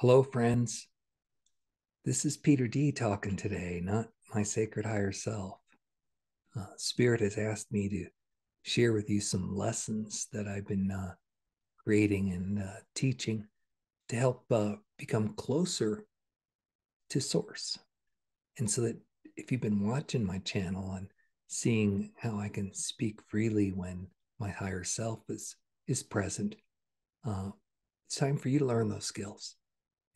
Hello, friends. This is Peter D talking today, not my sacred higher self. Spirit has asked me to share with you some lessons that I've been creating and teaching to help become closer to Source. And so that if you've been watching my channel and seeing how I can speak freely when my higher self is present, it's time for you to learn those skills.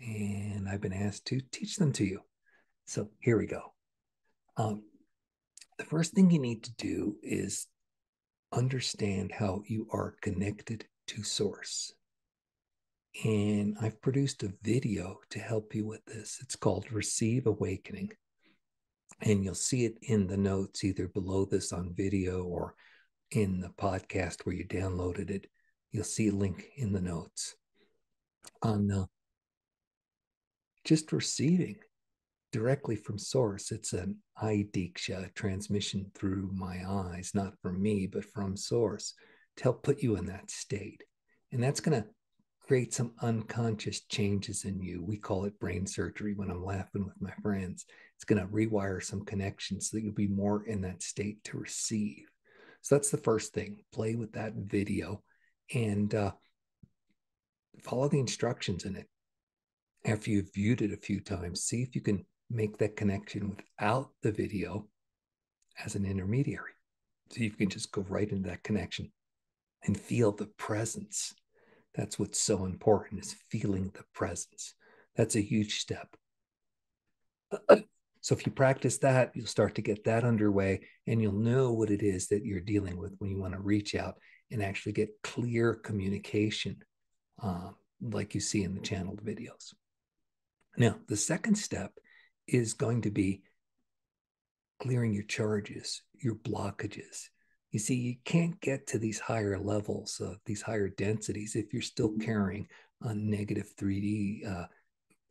And I've been asked to teach them to you. So here we go. The first thing you need to do is understand how you are connected to Source. And I've produced a video to help you with this. It's called Receive Awakening. And you'll see it in the notes, either below this on video or in the podcast where you downloaded it. You'll see a link in the notes. On just receiving directly from Source. It's an eye diksha, transmission through my eyes, not from me, but from Source, to help put you in that state. And that's going to create some unconscious changes in you. We call it brain surgery when I'm laughing with my friends. It's going to rewire some connections so that you'll be more in that state to receive. So that's the first thing. Play with that video and follow the instructions in it. After you've viewed it a few times, see if you can make that connection without the video as an intermediary. So you can just go right into that connection and feel the presence. That's what's so important, is feeling the presence. That's a huge step. So if you practice that, you'll start to get that underway, and you'll know what it is that you're dealing with when you want to reach out and actually get clear communication, like you see in the channeled videos. Now, the second step is going to be clearing your charges, your blockages. You see, you can't get to these higher levels, these higher densities, if you're still carrying negative 3D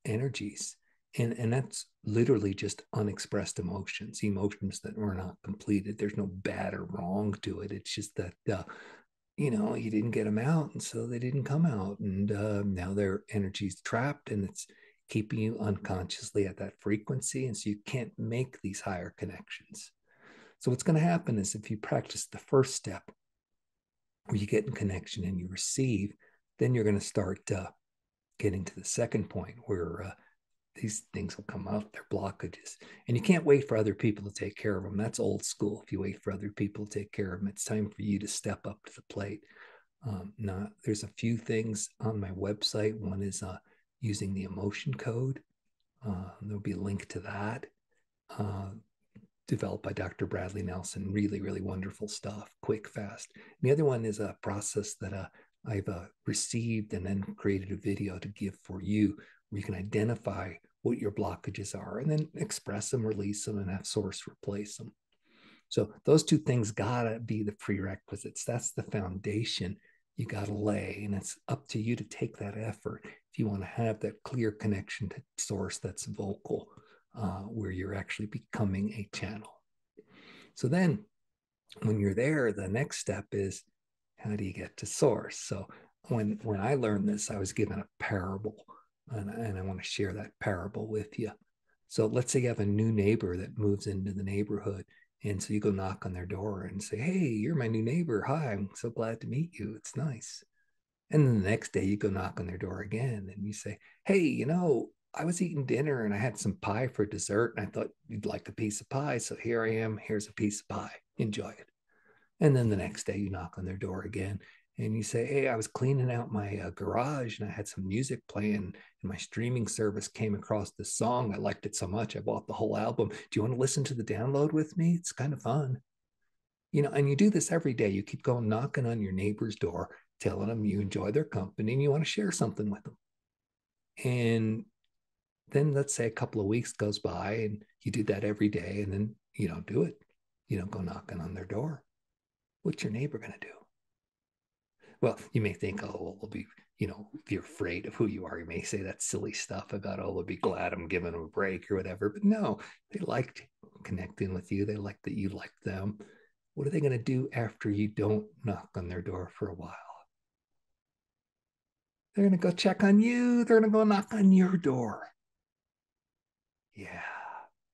energies. And that's literally just unexpressed emotions, emotions that were not completed. There's no bad or wrong to it. It's just that, you know, you didn't get them out, and so they didn't come out. And now their energy's trapped, and it's keeping you unconsciously at that frequency, and so you can't make these higher connections. So what's going to happen is, if you practice the first step, where you get in connection and you receive, then you're going to start getting to the second point where these things will come out, their blockages. And you can't wait for other people to take care of them. That's old school. If you wait for other people to take care of them, it's time for you to step up to the plate. There's a few things on my website. One is using the emotion code. There'll be a link to that, developed by Dr. Bradley Nelson. Really, really wonderful stuff, quick, fast. And the other one is a process that I've received and then created a video to give for you, where you can identify what your blockages are and then express them, release them, and have Source replace them. So those two things gotta be the prerequisites. That's the foundation you gotta lay. And it's up to you to take that effort if you wanna have that clear connection to Source that's vocal, where you're actually becoming a channel. So then when you're there, the next step is, how do you get to Source? So when I learned this, I was given a parable. And I want to share that parable with you. So let's say you have a new neighbor that moves into the neighborhood. And so you go knock on their door and say, hey, you're my new neighbor. Hi, I'm so glad to meet you. It's nice. And then the next day you go knock on their door again. And you say, hey, you know, I was eating dinner and I had some pie for dessert. And I thought you'd like a piece of pie. So here I am. Here's a piece of pie. Enjoy it. And then the next day you knock on their door again. And you say, hey, I was cleaning out my garage and I had some music playing, and my streaming service came across this song. I liked it so much, I bought the whole album. Do you want to listen to the download with me? It's kind of fun. You know, and you do this every day. You keep going knocking on your neighbor's door, telling them you enjoy their company and you want to share something with them. And then let's say a couple of weeks goes by and you do that every day, and then you don't do it. You don't go knocking on their door. What's your neighbor going to do? Well, you may think, oh, we'll be, you know, if you're afraid of who you are, you may say that silly stuff about, oh, we'll be glad I'm giving them a break or whatever. But no, they liked connecting with you. They liked that you liked them. What are they going to do after you don't knock on their door for a while? They're going to go check on you. They're going to go knock on your door. Yeah.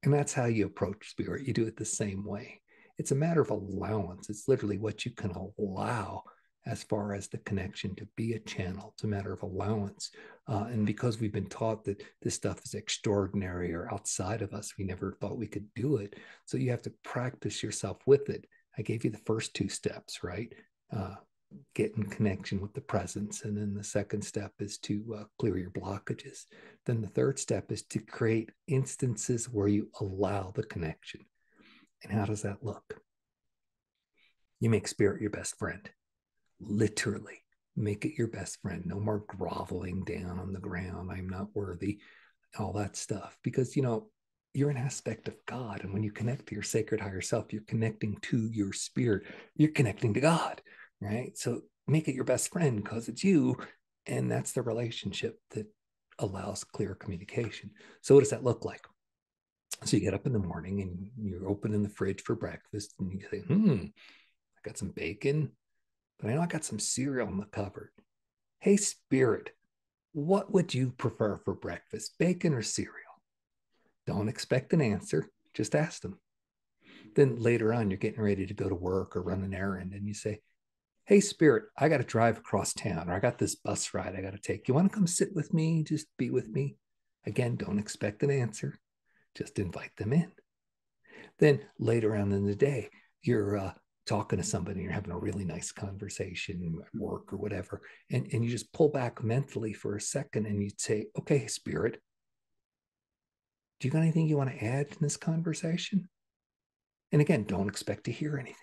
And that's how you approach spirit. You do it the same way. It's a matter of allowance. It's literally what you can allow as far as the connection to be a channel. It's a matter of allowance. And because we've been taught that this stuff is extraordinary or outside of us, we never thought we could do it. So you have to practice yourself with it. I gave you the first two steps, right? Get in connection with the presence. And then the second step is to clear your blockages. Then the third step is to create instances where you allow the connection. And how does that look? You make spirit your best friend. Literally, make it your best friend. No more groveling down on the ground. I'm not worthy. All that stuff. Because, you know, you're an aspect of God. And when you connect to your sacred higher self, you're connecting to your spirit. You're connecting to God. Right? So make it your best friend because it's you. And that's the relationship that allows clear communication. So what does that look like? So you get up in the morning and you're opening the fridge for breakfast and you say, I got some bacon, but I know I got some cereal in the cupboard. Hey, spirit, what would you prefer for breakfast, bacon or cereal? Don't expect an answer. Just ask them. Then later on, you're getting ready to go to work or run an errand and you say, hey, spirit, I got to drive across town, or I got this bus ride I got to take. You want to come sit with me? Just be with me. Again, don't expect an answer. Just invite them in. Then later on in the day, you're talking to somebody, you're having a really nice conversation at work or whatever, and you just pull back mentally for a second and you say, okay, spirit, do you got anything you want to add in this conversation? And again, don't expect to hear anything.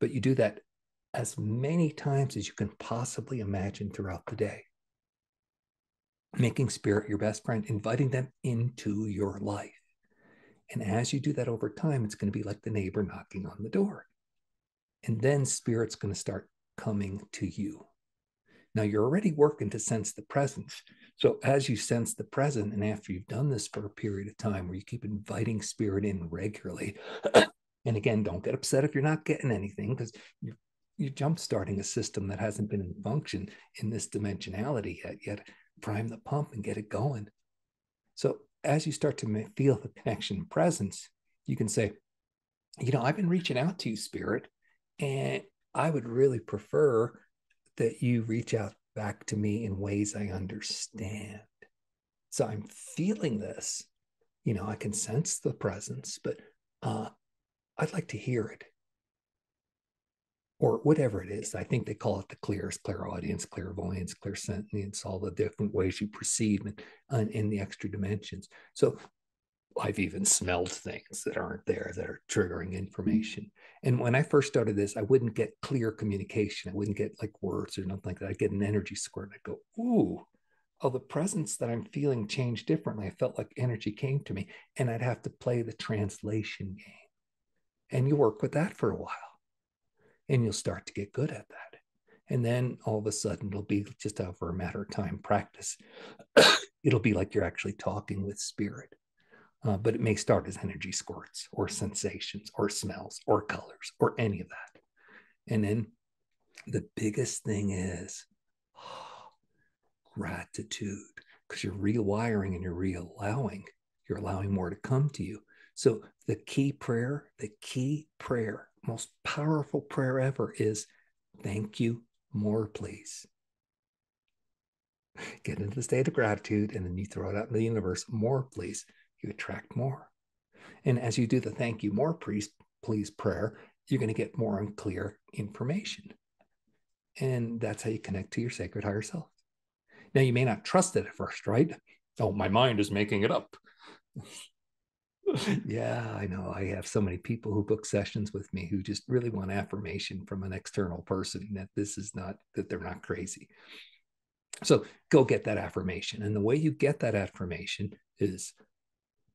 But you do that as many times as you can possibly imagine throughout the day. Making spirit your best friend, inviting them into your life. And as you do that over time, it's going to be like the neighbor knocking on the door. And then spirit's going to start coming to you. Now you're already working to sense the presence. So as you sense the present, and after you've done this for a period of time where you keep inviting spirit in regularly, and again, don't get upset if you're not getting anything because you're jump-starting a system that hasn't been in function in this dimensionality yet. Prime the pump and get it going. So as you start to feel the connection presence, you can say, you know, I've been reaching out to you, spirit, and I would really prefer that you reach out back to me in ways I understand. So I'm feeling this, you know, I can sense the presence, but I'd like to hear it. Or whatever it is. I think they call it the clears, clairaudience, clairvoyance, clairsentience, all the different ways you perceive and in the extra dimensions. So I've even smelled things that aren't there that are triggering information. And when I first started this, I wouldn't get clear communication. I wouldn't get like words or nothing like that. I'd get an energy squirt. I'd go, ooh, oh, the presence that I'm feeling changed differently. I felt like energy came to me and I'd have to play the translation game. And you work with that for a while. And you'll start to get good at that. And then all of a sudden, it'll be just over a matter of time practice. It'll be like you're actually talking with spirit. But it may start as energy squirts or sensations or smells or colors or any of that. And then the biggest thing is gratitude, because you're rewiring and you're reallowing. You're allowing more to come to you. So the key prayer, most powerful prayer ever is, thank you more, please. Get into the state of gratitude and then you throw it out in the universe, more, please. You attract more. And as you do the thank you more, please prayer, you're going to get more and clear information. And that's how you connect to your sacred higher self. Now, you may not trust it at first, right? Oh, my mind is making it up. Yeah, I know. I have so many people who book sessions with me who just really want affirmation from an external person that they're not crazy. So go get that affirmation. And the way you get that affirmation is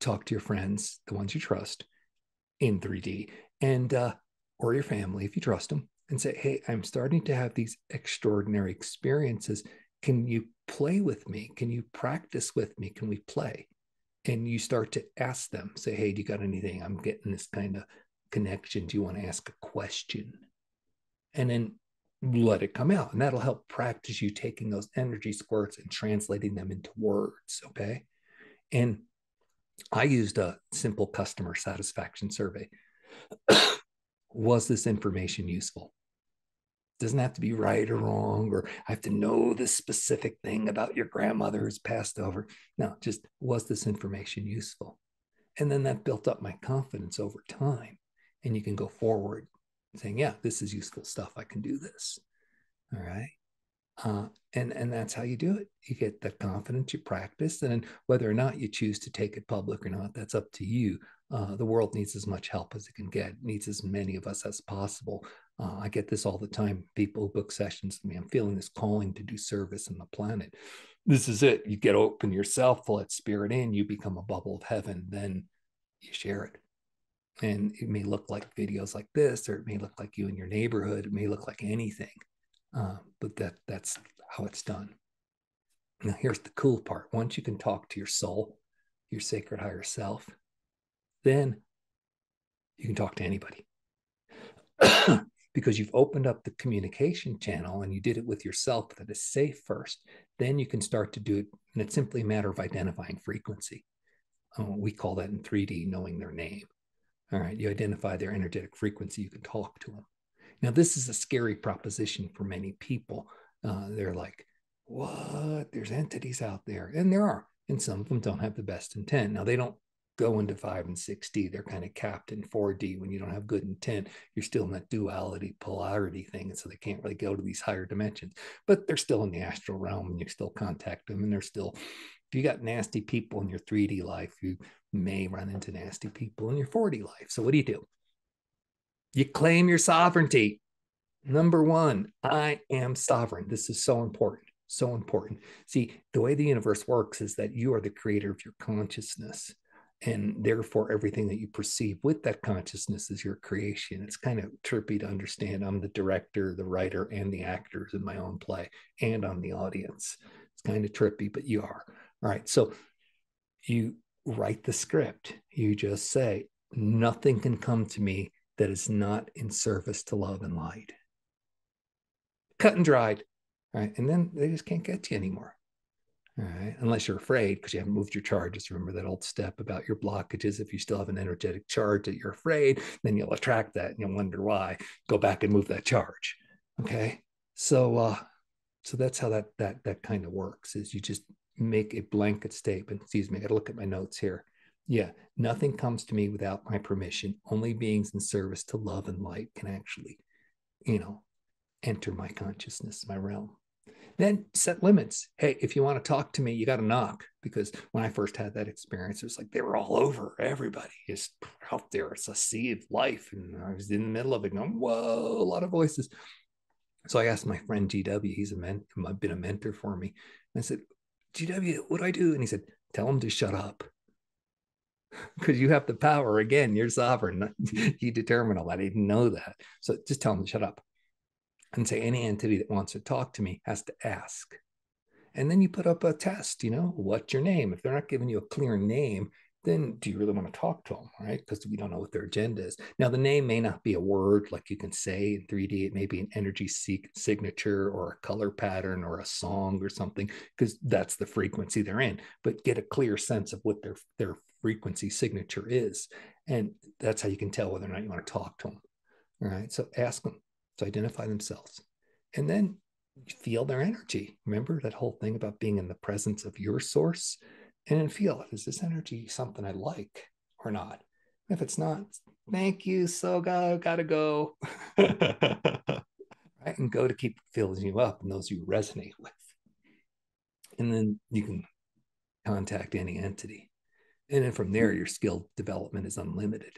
talk to your friends, the ones you trust in 3D, and or your family, if you trust them, and say, hey, I'm starting to have these extraordinary experiences. Can you play with me? Can you practice with me? Can we play? And you start to ask them, say, hey, do you got anything? I'm getting this kind of connection. Do you want to ask a question? And then let it come out. And that'll help practice you taking those energy squirts and translating them into words, okay? And I used a simple customer satisfaction survey. Was this information useful? Doesn't have to be right or wrong, or I have to know this specific thing about your grandmother who's passed over. No, just was this information useful? And then that built up my confidence over time. And you can go forward saying, yeah, this is useful stuff. I can do this. All right. And that's how you do it. You get the confidence, you practice, and then whether or not you choose to take it public or not, that's up to you. The world needs as much help as it can get. It needs as many of us as possible. I get this all the time. People book sessions with me. I'm feeling this calling to do service on the planet. This is it. You get open yourself, let spirit in, you become a bubble of heaven, then you share it. And it may look like videos like this, or it may look like you in your neighborhood. It may look like anything. But that's how it's done. Now, here's the cool part. Once you can talk to your soul, your sacred higher self, then you can talk to anybody because you've opened up the communication channel and you did it with yourself that is safe first. Then you can start to do it. And it's simply a matter of identifying frequency. We call that in 3D, knowing their name. All right. You identify their energetic frequency. You can talk to them. Now, this is a scary proposition for many people. They're like, what? There's entities out there. And there are. And some of them don't have the best intent. Now, they don't go into 5 and 6D. They're kind of capped in 4D. When you don't have good intent, you're still in that duality, polarity thing. And so they can't really go to these higher dimensions. But they're still in the astral realm and you still contact them. And they're still, if you got nasty people in your 3D life, you may run into nasty people in your 4D life. So what do? You claim your sovereignty. Number one, I am sovereign. This is so important, so important. See, the way the universe works is that you are the creator of your consciousness. And therefore, everything that you perceive with that consciousness is your creation. It's kind of trippy to understand. I'm the director, the writer, and the actors in my own play, and I'm the audience. It's kind of trippy, but you are. All right, so you write the script. You just say, nothing can come to me that is not in service to love and light. Cut and dried, all right? And then they just can't get you anymore, all right? Unless you're afraid because you haven't moved your charges. Remember that old step about your blockages. If you still have an energetic charge that you're afraid, then you'll attract that and you'll wonder why. Go back and move that charge, okay? So that's how that kind of works, is you just make a blanket statement. Excuse me, I gotta look at my notes here. Yeah, nothing comes to me without my permission. Only beings in service to love and light can actually, enter my consciousness, my realm. Then set limits. Hey, if you want to talk to me, you got to knock. Because when I first had that experience, it was like they were all over. Everybody is out there. It's a sea of life. And I was in the middle of it going, whoa, a lot of voices. So I asked my friend GW, he's been a mentor for me. And I said, GW, what do I do? And he said, tell him to shut up. Because you have the power. Again, you're sovereign. You determine all that. I didn't know that. So just tell them to shut up and say any entity that wants to talk to me has to ask. And then you put up a test, what's your name? If they're not giving you a clear name, then do you really want to talk to them, right? Because we don't know what their agenda is. Now, the name may not be a word like you can say in 3D. It may be an energy signature or a color pattern or a song or something, because that's the frequency they're in. But get a clear sense of what their frequency signature is. And that's how you can tell whether or not you want to talk to them. All right, so ask them to identify themselves. And then feel their energy. Remember that whole thing about being in the presence of your source? And then feel it. Is this energy something I like or not? If it's not, thank you, so gotta go. Right? And go to keep filling you up and those you resonate with. And then you can contact any entity. And then from there, your skill development is unlimited.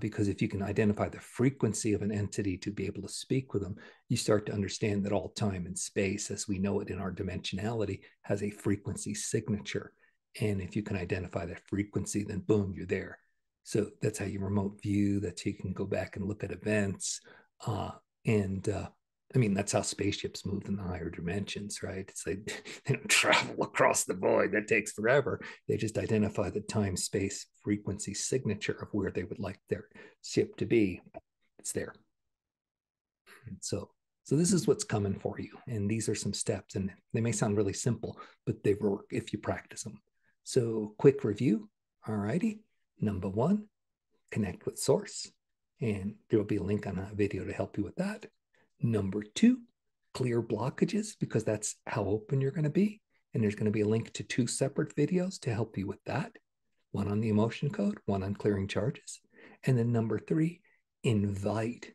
Because if you can identify the frequency of an entity to be able to speak with them, you start to understand that all time and space, as we know it in our dimensionality, has a frequency signature. And if you can identify that frequency, then boom, you're there. So that's how you remote view, that's how you can go back and look at events. That's how spaceships move in the higher dimensions, right? It's like they don't travel across the void. That takes forever. They just identify the time, space, frequency signature of where they would like their ship to be. It's there. And so So this is what's coming for you. And these are some steps, and they may sound really simple, but they work if you practice them. So quick review. All righty. Number one, connect with source. And there will be a link on a video to help you with that. Number two, clear blockages, because that's how open you're going to be. And there's going to be a link to two separate videos to help you with that. One on the emotion code, one on clearing charges. And then number three, invite,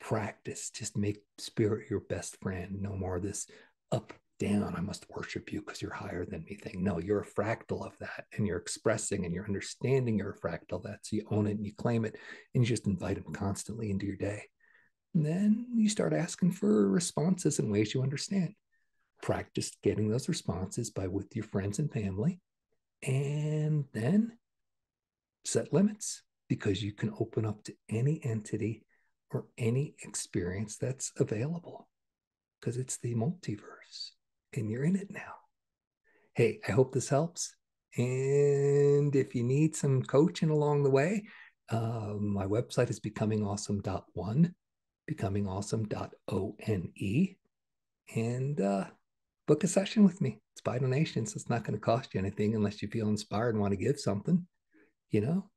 practice, just make spirit your best friend. No more of this up, down, I must worship you because you're higher than me thing. No, you're a fractal of that, and you're expressing and you're understanding you're a fractal of that. So you own it and you claim it, and you just invite them constantly into your day. And then you start asking for responses in ways you understand. Practice getting those responses by with your friends and family, and then set limits, because you can open up to any entity or any experience that's available, because it's the multiverse and you're in it now. Hey, I hope this helps. And if you need some coaching along the way, my website is becomingawesome.one, becomingawesome.one. And book a session with me. It's by donation, so it's not going to cost you anything unless you feel inspired and want to give something, you know?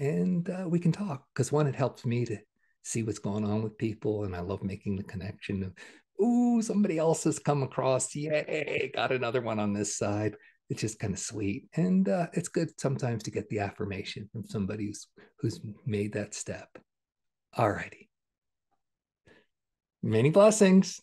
And we can talk, because one, it helps me to see what's going on with people. And I love making the connection of, ooh, somebody else has come across. Yay, got another one on this side. It's just kind of sweet. And it's good sometimes to get the affirmation from somebody who's made that step. All righty. Many blessings.